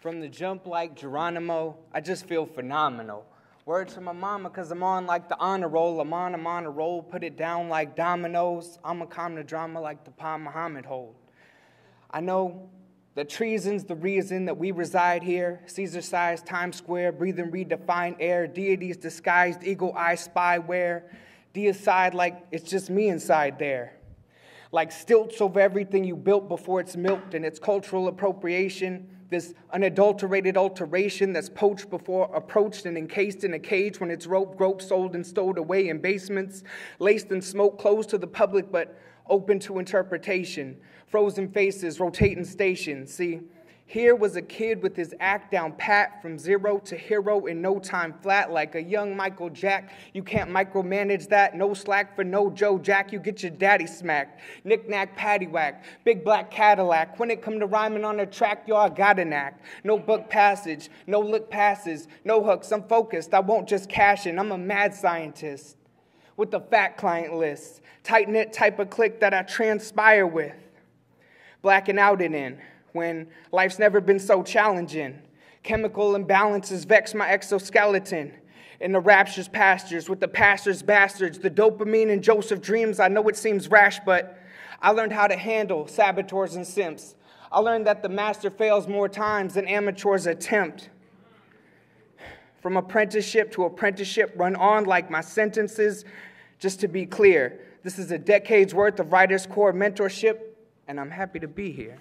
From the jump like Geronimo, I just feel phenomenal. Word to my mama, cause I'm on like the honor roll. I'm on a roll, put it down like dominoes. I'ma calm the drama like the Pa Muhammad hold. I know that treason's the reason that we reside here. Caesar-sized Times Square, breathing redefined air. Deities disguised, eagle-eye spyware. Deicide like it's just me inside there. Like stilts over everything you built before it's milked, and it's cultural appropriation, this unadulterated alteration that's poached before approached and encased in a cage when it's rope, groped, sold, and stowed away in basements, laced in smoke, closed to the public but open to interpretation. Frozen faces, rotating stations. See, here was a kid with his act down pat from zero to hero in no time flat, like a young Michael Jack. You can't micromanage that. No slack for no Joe Jack. You get your daddy smacked. Knick-knack, paddywhack, big black Cadillac. When it come to rhyming on a track, y'all got an act. No book passage, no look passes, no hooks. I'm focused. I won't just cash in. I'm a mad scientist with a fat client list. Tight-knit type of clique that I transpire with. Blacking out and in. When life's never been so challenging. Chemical imbalances vex my exoskeleton. In the rapture's pastures with the pastor's bastards. The dopamine and Joseph dreams. I know it seems rash, but I learned how to handle saboteurs and simps. I learned that the master fails more times than amateurs attempt. From apprenticeship to apprenticeship run on like my sentences. Just to be clear, this is a decade's worth of WritersCorps mentorship, and I'm happy to be here.